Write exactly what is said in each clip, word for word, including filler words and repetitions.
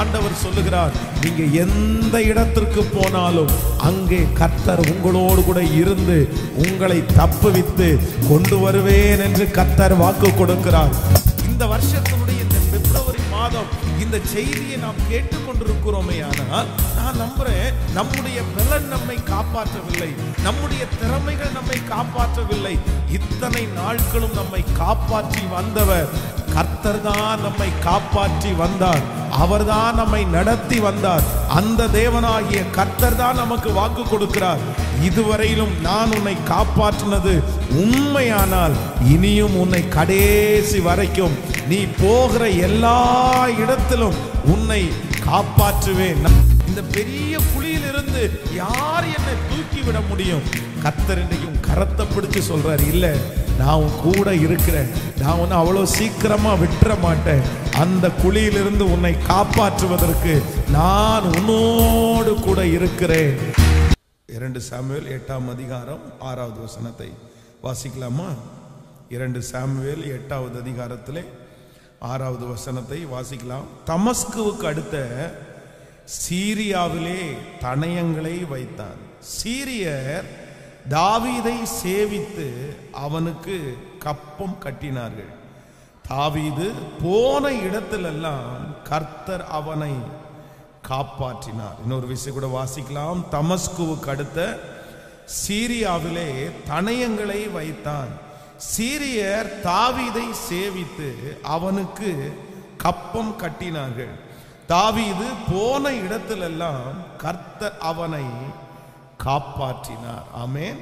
ஆண்டவர் சொல்லுகிறார், நீங்க எந்த இடத்திற்கு போனாலும் அங்கே கர்த்தர் உங்களோடு கூட இருந்து உங்களை தப்புவித்து கொண்டு வருவேன் என்று கர்த்தர் வாக்கு கொடுக்கிறார். இந்த வருஷத்தினுடைய இந்த பிப்ரவரி மாதம் இந்த செய்தியை நாம் கேட்டுக்கொண்டிருக்கிறோமே. ஆனால் நான் நம்புறேன், நம்முடைய பலன் நம்மை காப்பாற்றவில்லை, நம்முடைய திறமைகள் நம்மை காப்பாற்றவில்லை. இத்தனை நாட்களும் நம்மை காப்பாற்றி வந்தவர் கர்த்தர் தான். நம்மை காப்பாற்றி வந்தார், அவர்தான் நம்மை நடத்தி வந்தார். அந்த தேவனாகிய கர்த்தர் தான் நமக்கு வாக்கு கொடுக்கிறார், இதுவரையிலும் நான் உன்னை காப்பாற்றினது உண்மையானால் இனியும் உன்னை கடைசி வரைக்கும் நீ போகிற எல்லா இடத்திலும் உன்னை காப்பாற்றுவேன். இந்த பெரிய குழியில் இருந்து யார் என்னை தூக்கி விட முடியும்? கர்த்தரையும் கரத்தை பிடிச்சு சொல்றாரு, இல்ல நான் கூட இருக்கிறேன், நான் உன்னை அவ்வளோ சீக்கிரமா விட்டுற மாட்டேன். அந்த குழியிலிருந்து உன்னை காப்பாற்றுவதற்கு நான் உன்னோடு கூட இருக்கிறேன். இரண்டு சாமுவேல் எட்டாம் அதிகாரம் ஆறாவது வசனத்தை வாசிக்கலாமா? இரண்டு சாமுவேல் எட்டாவது அதிகாரத்திலே ஆறாவது வசனத்தை வாசிக்கலாம். தமஸ்குவுக்கு அடுத்த சீரியாவிலே தனயங்களை வைத்தான். சீரியர் தாவீதை சேவித்து அவனுக்கு கப்பம் கட்டினார்கள். தாவீது போன இடத்திலெல்லாம் கர்த்தர் அவனை காப்பாற்றினார். இன்னொரு விஷயம் கூட வாசிக்கலாம். தமஸ்குவுக்கு அடுத்த சீரியாவிலே தனயங்களை வைத்தான். சீரியர் தாவீதை சேவித்து அவனுக்கு கப்பம் கட்டினார்கள். தாவீது போன இடத்திலெல்லாம் கர்த்தர் அவனை காப்பாற்றினார். ஆமென்.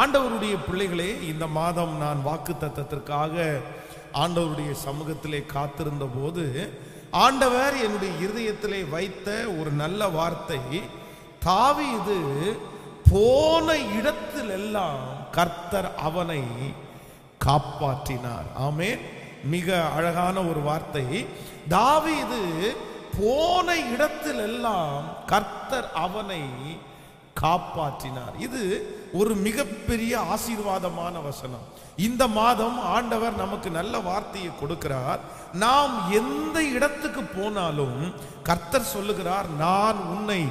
ஆண்டவருடைய பிள்ளைகளே, இந்த மாதம் நான் வாக்குத்தத்தத்திற்காக ஆண்டவருடைய சமூகத்திலே காத்திருந்த போது ஆண்டவர் என்னுடைய இருதயத்திலே வைத்த ஒரு நல்ல வார்த்தை, தாவீது போன இடத்திலெல்லாம் கர்த்தர் அவனை காப்பாற்றினார். ஆமென். மிக அழகான ஒரு வார்த்தை. தாவீது போன இடத்திலெல்லாம் கர்த்தர் அவனை காப்பாற்றினார். இது ஒரு மிகப்பெரிய ஆசீர்வாதமான வசனம். இந்த மாதம் ஆண்டவர் நமக்கு நல்ல வார்த்தையை கொடுக்கிறார். நாம் எந்த இடத்துக்கு போனாலும் கர்த்தர் சொல்லுகிறார், நான் உன்னை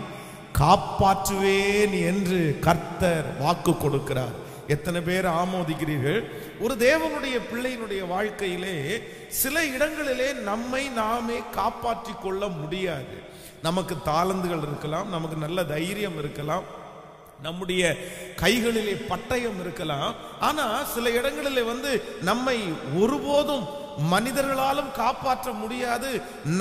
காப்பாற்றுவேன் என்று கர்த்தர் வாக்கு கொடுக்கிறார். எத்தனை பேர் ஆமோதிக்கிறீர்கள்? ஒரு தேவனுடைய பிள்ளையினுடைய வாழ்க்கையிலே சில இடங்களிலே நம்மை நாமே காப்பாற்றி கொள்ள முடியாது. நமக்கு தாளந்துகள் இருக்கலாம், நமக்கு நல்ல தைரியம் இருக்கலாம், நம்முடைய கைகளிலே பட்டயம் இருக்கலாம். ஆனா சில இடங்களிலே வந்து நம்மை ஒருபோதும் மனிதர்களாலும் காப்பாற்ற முடியாது,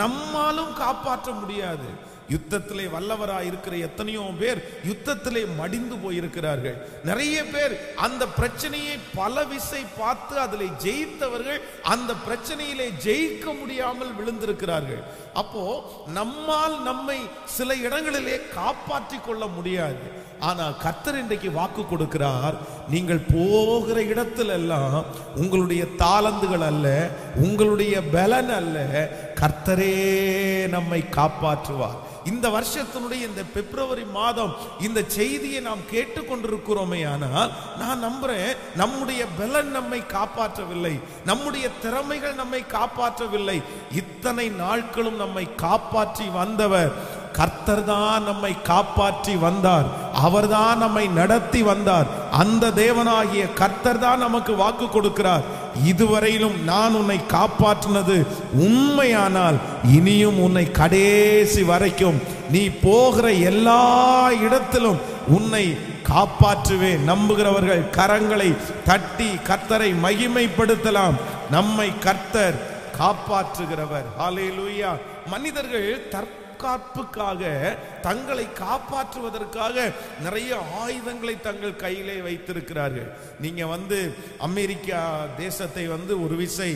நம்மாலும் காப்பாற்ற முடியாது. யுத்தத்திலே வல்லவராய் இருக்கிற எத்தனையோ பேர் யுத்தத்திலே மடிந்து போயிருக்கிறார்கள். நிறைய பேர் அந்த பிரச்சனையை பல விசை பார்த்து அதிலே ஜெயித்தவர்கள் அந்த பிரச்சனையிலே ஜெயிக்க முடியாமல் விழுந்திருக்கிறார்கள். அப்போ நம்மால் நம்மை சில இடங்களிலே காப்பாற்றி கொள்ள முடியாது. ஆனா கர்த்தர் இன்றைக்கு வாக்கு கொடுக்கிறார், நீங்கள் போகிற இடத்திலெல்லாம் உங்களுடைய தாளந்துகள் அல்ல, உங்களுடைய பலன் அல்ல, கர்த்தரே நம்மை காப்பாற்றுவார். இந்த வருஷத்தினுடைய இந்த பிப்ரவரி மாதம் இந்த செய்தியை நாம் கேட்டுக்கொண்டிருக்கிறோமே. ஆனால் நான் நம்புறேன், நம்முடைய பலன் நம்மை காப்பாற்றவில்லை, நம்முடைய திறமைகள் நம்மை காப்பாற்றவில்லை. இத்தனை நாட்களும் நம்மை காப்பாற்றி வந்தவர் கர்த்தர் தான். நம்மை காப்பாற்றி வந்தார், அவர்தான் நம்மை நடத்தி வந்தார். அந்த தேவனாகிய கர்த்தர் தான் நமக்கு வாக்கு கொடுக்கிறார், இதுவரையிலும் நான் உன்னை காப்பாற்றினது உண்மையானால் இனியும் உன்னை கடைசி வரைக்கும் நீ போகிற எல்லா இடத்திலும் உன்னை காப்பாற்றுவேன். நம்புகிறவர்கள் கரங்களை தட்டி கர்த்தரை மகிமைப்படுத்தலாம். நம்மை கர்த்தர் காப்பாற்றுகிறவர். ஹல்லேலூயா. மனிதர்கள் தற்போது காப்புக்காக தங்களை காப்பாற்றுவதற்காக நிறைய ஆயுதங்களை தங்கள் கையிலே வைத்திருக்கிறார்கள். நீங்க வந்து அமெரிக்கா தேசத்தை வந்து ஒரு விசை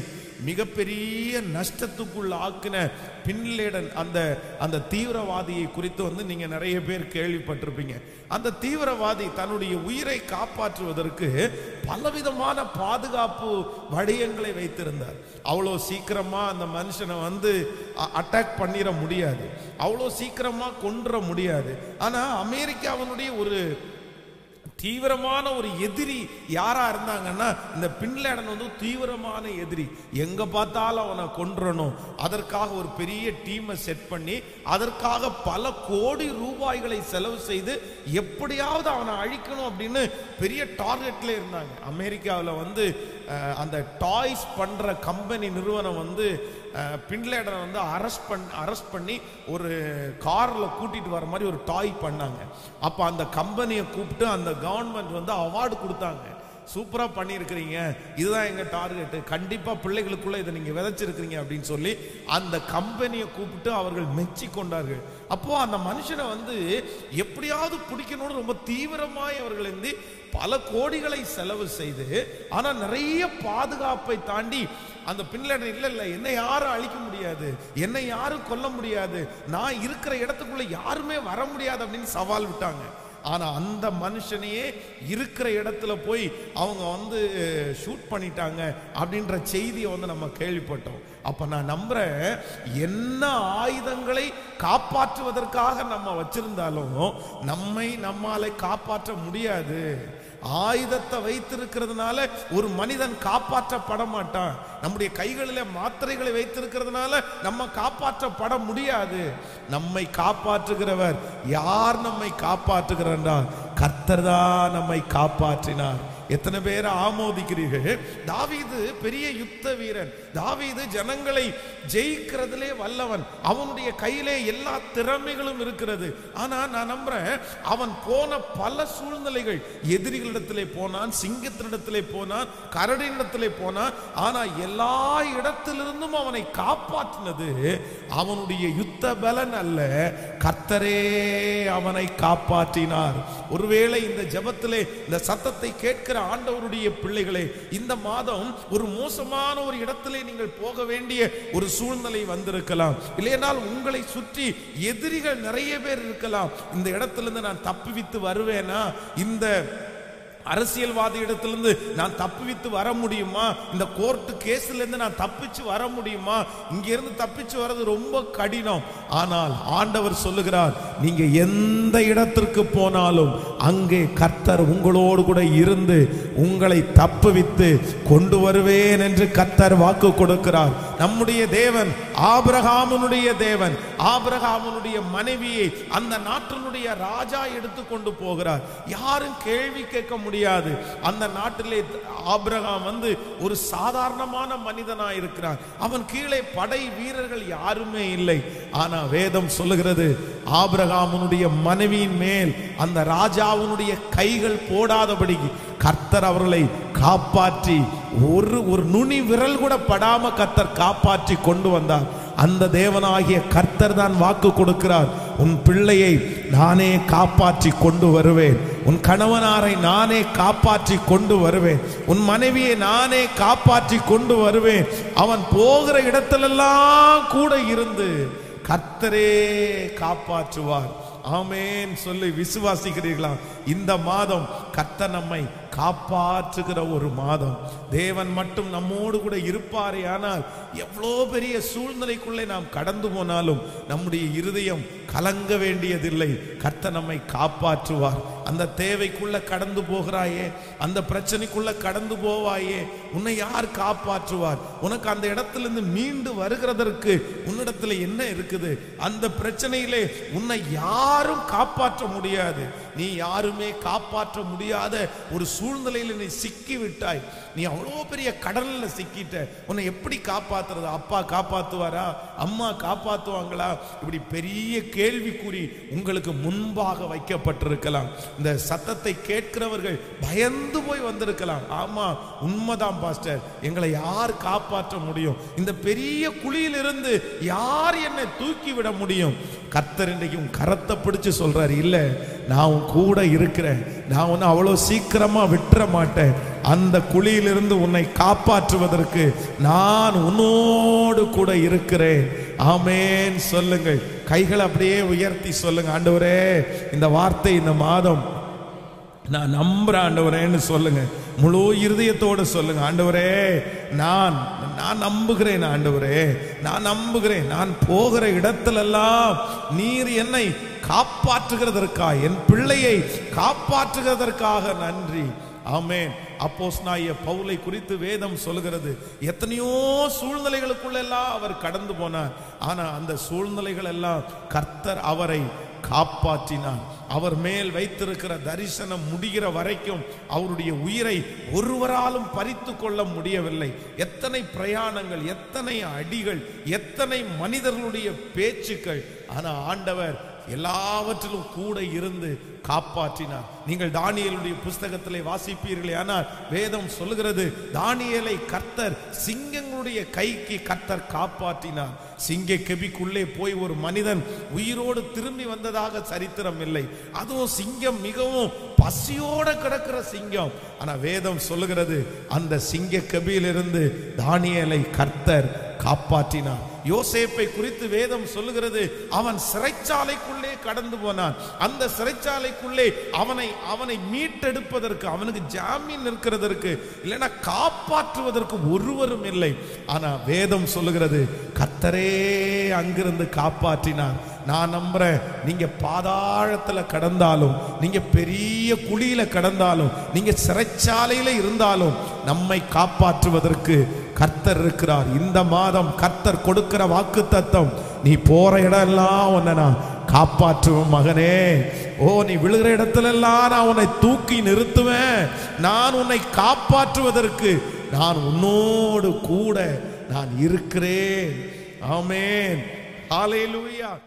மிகப்பெரிய நஷ்டத்துக்குள் ஆக்கின பின்லேடன் அந்த அந்த தீவிரவாதியை குறித்து வந்து நீங்க நிறைய பேர் கேள்விப்பட்டிருப்பீங்க. அந்த தீவிரவாதி தன்னுடைய உயிரை காப்பாற்றுவதற்கு பலவிதமான பாதுகாப்பு வளையங்களை வைத்திருந்தார். அவ்வளோ சீக்கிரமா அந்த மனுஷனை வந்து அட்டாக் பண்ணிட முடியாது, அவ்வளோ சீக்கிரமா கொன்ற முடியாது. ஆனா அமெரிக்காவினுடைய ஒரு தீவிரமான ஒரு எதிரி யாரா இருந்தாங்கன்னா இந்த பின்லேடன் வந்து தீவிரமான எதிரி. எங்க பார்த்தாலும் அவனை கொன்றணும். அதற்காக ஒரு பெரிய டீமை செட் பண்ணி அதற்காக பல கோடி ரூபாய்களை செலவு செய்து எப்படியாவது அவனை அழிக்கணும் அப்படின்னு பெரிய டார்கெட்ல இருந்தாங்க. அமெரிக்காவில் வந்து அந்த டாய்ஸ் பண்ற கம்பெனி நிறுவனம் வந்து பின்லேடனை வந்து அரெஸ்ட் பண்ண அரெஸ்ட் பண்ணி ஒரு காரில் கூட்டிகிட்டு வர மாதிரி ஒரு டாய் பண்ணாங்க. அப்போ அந்த கம்பெனியை கூப்பிட்டு அந்த கவர்மெண்ட் வந்து அவார்டு கொடுத்தாங்க. சூப்பராக பண்ணியிருக்கிறீங்க, இதுதான் எங்கள் டார்கெட்டு, கண்டிப்பாக பிள்ளைகளுக்குள்ளே இதை நீங்கள் விதைச்சிருக்கிறீங்க அப்படின்னு சொல்லி அந்த கம்பெனியை கூப்பிட்டு அவர்கள் மெச்சி கொண்டார்கள். அப்போது அந்த மனுஷனை வந்து எப்படியாவது பிடிக்கணும்னு ரொம்ப தீவிரமாக அவர்கள் வந்து பல கோடிகளை செலவு செய்து, ஆனால் நிறைய பாதுகாப்பை தாண்டி அந்த பின்லேடன் இல்லை இல்லை என்னை யாரும் அழிக்க முடியாது, என்னை யாரும் கொல்ல முடியாது, நான் இருக்கிற இடத்துக்குள்ளே யாருமே வர முடியாது அப்படின்னு சவால் விட்டாங்க. ஆனால் அந்த மனுஷனையே இருக்கிற இடத்துல போய் அவங்க வந்து ஷூட் பண்ணிட்டாங்க அப்படின்ற செய்தியை வந்து நம்ம கேள்விப்பட்டோம். அப்போ நான் நம்புகிறேன், என்ன ஆயுதங்களை காப்பாற்றுவதற்காக நம்ம வச்சிருந்தாலும் நம்மை நம்மால் காப்பாற்ற முடியாது. ஆயுதத்தை வைத்திருக்கிறதுனால ஒரு மனிதன் காப்பாற்றப்பட மாட்டான். நம்முடைய கைகளில் மாத்திரைகளை வைத்திருக்கிறதுனால நம்ம காப்பாற்றப்பட முடியாது. நம்மை காப்பாற்றுகிறவர் யார்? நம்மை காப்பாற்றுகிறார் கர்த்தர் தான் நம்மை காப்பாற்றினார். எத்தனை பேரை ஆமோதிக்கிறீர்கள்? தாவீது பெரிய யுத்த வீரன், தாவீது ஜனங்களை ஜெயிக்கிறதுலே வல்லவன், அவனுடைய கையிலே எல்லா திறமைகளும் இருக்கிறது. ஆனா நான் நம்புறேன், அவன் போன பல சூழ்நிலைகள், எதிரிகளிடத்திலே போனான், சிங்கத்தினிடத்திலே போனான், கரடியிடத்திலே போனான், ஆனா எல்லா இடத்திலிருந்தும் அவனை காப்பாற்றினது அவனுடைய யுத்த பலன் அல்ல, கர்த்தரே அவனை காப்பாற்றினார். ஒருவேளை இந்த ஜெபத்திலே இந்த சத்தத்தை கேட்கிற ஆண்டவருடைய பிள்ளைகளே, இந்த மாதம் ஒரு மோசமான ஒரு இடத்திலே நீங்கள் போக வேண்டிய ஒரு சூழ்நிலை வந்திருக்கலாம். இல்லையென்றால் உங்களை சுற்றி எதிரிகள் நிறைய பேர் இருக்கலாம். இந்த இடத்திலிருந்து நான் தப்பிவித்து வருவேனா? இந்த அரசியல்வாதி இடத்திலிருந்து நான் தப்பித்து வர முடியுமா? இந்த கோர்ட்டு கேஸ்லேருந்து நான் தப்பிச்சு வர முடியுமா? இங்கிருந்து தப்பிச்சு வர்றது ரொம்ப கடினம். ஆனால் ஆண்டவர் சொல்லுகிறார், நீங்கள் எந்த இடத்திற்கு போனாலும் அங்கே கர்த்தர் உங்களோடு கூட இருந்து உங்களை தப்புவித்து கொண்டு வருவேன் என்று கர்த்தர் வாக்கு கொடுக்கிறார். நம்முடைய தேவன் ஆபிரகாமுனுடைய தேவன். ஆபிரகாமுனுடைய மனைவியை அந்த நாட்டினுடைய ராஜா எடுத்து கொண்டு போகிறார். யாரும் கேள்வி கேட்க முடியாது. அந்த நாட்டிலே ஆபிரகாம் வந்து ஒரு சாதாரணமான மனிதனாய் இருக்கிறான். அவன் கீழே படை வீரர்கள் யாருமே இல்லை. ஆனா வேதம் சொல்லுகிறது, ஆபிரகாமுடைய மனைவியின் மேல் அந்த ராஜாவுடைய கைகள் போடாதபடி கர்த்தர் அவர்களை காப்பாற்றி ஒரு ஒரு நுனி விரல் கூட படாம கர்த்தர் காப்பாற்றி கொண்டு வந்தார். அந்த தேவனாகிய கர்த்தர் தான் வாக்கு கொடுக்கிறார், உன் பிள்ளையை நானே காப்பாற்றி கொண்டு வருவேன், உன் கணவனாரை நானே காப்பாற்றி கொண்டு வருவேன், உன் மனைவியை நானே காப்பாற்றி கொண்டு வருவேன், அவன் போகிற இடத்திலெல்லாம் கூட இருந்து கர்த்தரே காப்பாற்றுவார். ஆமேன் சொல்லி விசுவாசிக்கிறீர்களா? இந்த மாதம் கர்த்தர் நம்மை காப்பாற்றுகிற ஒரு மாதம். தேவன் மட்டும் நம்மோடு கூட இருப்பாரே. ஆனால் எவ்வளோ பெரிய சூழ்நிலைக்குள்ளே நாம் கடந்து போனாலும் நம்முடைய இருதயம் கலங்க வேண்டியதில்லை. கர்த்தர் நம்மை காப்பாற்றுவார். அந்த தேவைக்குள்ள கடந்து போகிறாயே, அந்த பிரச்சனைக்குள்ள கடந்து போவாயே, உன்னை யார் காப்பாற்றுவார்? உனக்கு அந்த இடத்திலிருந்து மீண்டு வருகிறதற்கு உன்னிடத்துல என்ன இருக்குது? அந்த பிரச்சனையிலே உன்னை யாரும் காப்பாற்ற முடியாது. நீ யாருமே காப்பாற்ற முடியாத ஒரு சூழ்நிலையில் நீ சிக்கி விட்டாய். நீ அவ்வளோ பெரிய கடலில் சிக்கிட்ட. உன்னை எப்படி காப்பாற்றுறது? அப்பா காப்பாற்றுவாரா? அம்மா காப்பாற்றுவாங்களா? இப்படி பெரிய கேள்விக்குறி உங்களுக்கு முன்பாக வைக்கப்பட்டிருக்கலாம். இந்த சத்தத்தை கேட்கிறவர்கள் பயந்து போய் வந்திருக்கலாம். ஆமா, உண்மைதான் பாஸ்டர், எங்களை யார் காப்பாற்ற முடியும்? இந்த பெரிய குழியிலிருந்து யார் என்னை தூக்கி விட முடியும்? கர்த்தர் இன்றைக்கு உன் கரத்தை பிடிச்சு சொல்றாரு, இல்லை, நான் உன் கூட இருக்கிறேன், நான் உன்னை அவ்வளோ சீக்கிரமா விட்டுற மாட்டேன், அந்த குழியிலிருந்து உன்னை காப்பாற்றுவதற்கு நான் உன்னோடு கூட இருக்கிறேன். ஆமேன் சொல்லுங்கள். கைகளை அப்படியே உயர்த்தி சொல்லுங்க, ஆண்டவரே இந்த வார்த்தை இந்த மாதம் நான் நம்புற ஆண்டவரேன்னு சொல்லுங்க. முழு இருதயத்தோடு சொல்லுங்க, ஆண்டவரே நான் நான் நம்புகிறேன், ஆண்டவரே நான் நம்புகிறேன், நான் போகிற இடத்திலெல்லாம் நீர் என்னை காப்பாற்றுகிறதற்காக, என் பிள்ளையை காப்பாற்றுகிறதற்காக நன்றி. ஆமென். அப்போஸ்தலனாகிய பவுலை குறித்து வேதம் சொல்கிறது, எத்தனையோ சூழ்நிலைகளுக்குள்ள எல்லாம் அவர் கடந்து போனார். ஆனா அந்த சூழ்நிலைகள் எல்லாம் கர்த்தர் அவரை காப்பாற்றினார். அவர் மேல் வைத்திருக்கிற தரிசனம் முடிகிற வரைக்கும் அவருடைய உயிரை ஒருவராலும் பறித்து கொள்ள முடியவில்லை. எத்தனை பிரயாணங்கள், எத்தனை அடிகள், எத்தனை மனிதர்களுடைய பேச்சுக்கள், ஆனா ஆண்டவர் எல்லாவற்றிலும் கூட இருந்து காப்பாற்றினார். நீங்கள் தானியேலுடைய புஸ்தகத்திலே வாசிப்பீர்களே, ஆனால் வேதம் சொல்கிறது தானியேலை கர்த்தர் சிங்கங்களுடைய கைக்கு கர்த்தர் காப்பாற்றினார். சிங்க கெபிக்குள்ளே போய் ஒரு மனிதன் உயிரோடு திரும்பி வந்ததாக சரித்திரம் இல்லை. அதுவும் சிங்கம் மிகவும் பசியோட கிடக்கிற சிங்கம். ஆனா வேதம் சொல்லுகிறது அந்த சிங்க கெபியிலிருந்து தானியேலை கர்த்தர் காப்பாற்றினார். யோசேப்பை குறித்து வேதம் சொல்லுகிறது அவன் சிறைச்சாலைக்குள்ளே கடந்து போனான். அந்த சிறைச்சாலைக்குள்ளே அவனை அவனை மீட்டெடுப்பதற்கு, அவனுக்கு ஜாமீன் இருக்கிறதற்கு, இல்லைன்னா காப்பாற்றுவதற்கு ஒருவரும் இல்லை. ஆனா வேதம் சொல்லுகிறது கர்த்தரே அங்கிருந்து காப்பாற்றினான். நான் நம்புறேன், நீங்க பாதாளத்துல கடந்தாலும், நீங்க பெரிய குழியில கடந்தாலும், நீங்க சிறைச்சாலையில இருந்தாலும் நம்மை காப்பாற்றுவதற்கு கர்த்தர் இருக்கிறார். இந்த மாதம் கர்த்தர் கொடுக்கிற வாக்குத்தத்தம், நீ போற இடம் எல்லாம் உன்னை நான் காப்பாற்றுவேன் மகனே. ஓ, நீ விழுகிற இடத்துல எல்லாம் நான் உன்னை தூக்கி நிறுத்துவேன். நான் உன்னை காப்பாற்றுவதற்கு நான் உன்னோடு கூட நான் இருக்கிறேன். ஆமென். ஹல்லேலூயா.